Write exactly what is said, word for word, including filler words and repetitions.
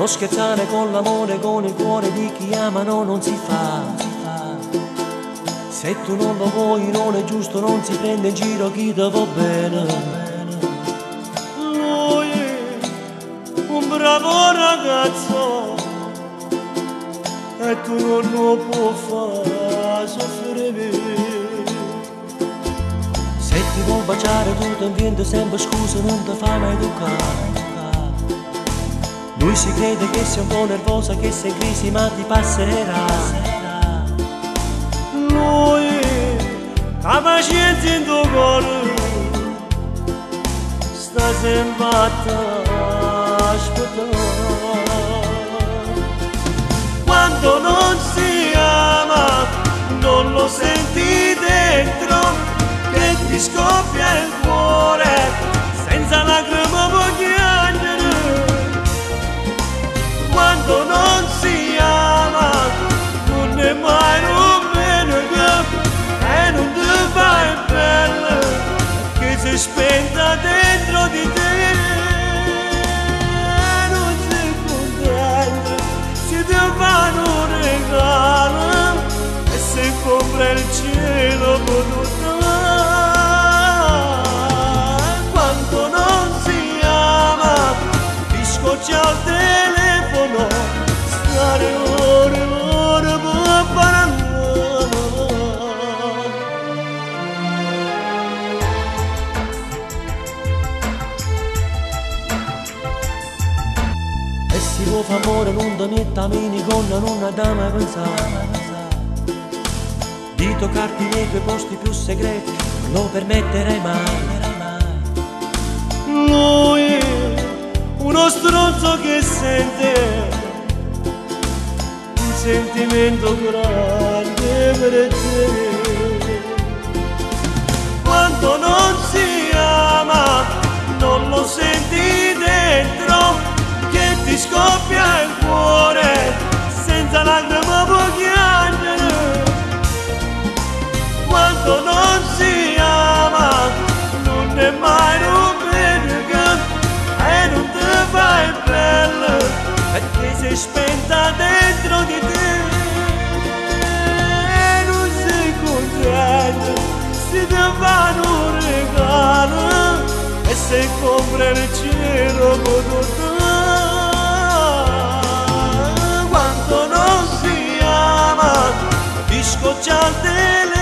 Non scherzare con l'amore, con il cuore di chi ama, no, non si fa. Se tu non lo vuoi non è giusto, non si prende in giro chi ti va bene. Lui è un bravo ragazzo e tu non lo puoi far soffrire. Se ti vuoi baciare tutto invento sempre scuse, non ti fanno educare. Lui si crede che sei un po' nervosa, che sei in crisi, ma ti passerà. Lui ha pazienza in tuo cuore, sta sempre a aspettare. Quando non si ama, non lo senti dentro, che ti scoppia il cuore, senza lacrime puoi piangere. Quando non si ama, non è mai un meglio e non ti fai bene, che si spenta dentro di te. Non sei contento, si ti fanno un regalo e si compra il cielo con tutto. Quando non si ama, ti scoccia al telefono, stare ore, ore, ma paranoia. E si può fare amore non da niente, mini con la nonna da mai pensare. Di toccarti nei tuoi posti più segreti non permetterei mai. Lui uno stronzo che sente sentimento grande per te. Quando non si ama, non lo senti dentro, che ti scoppia il cuore, senza lacrime puoi piangere. Quando non si ama, non è mai un bene e non ti fai bella, perché sei spenta dentro di te. Si ti fanno un regalo e se compra il cielo con tutto. Quando non si ama, ti scoccia il telefono.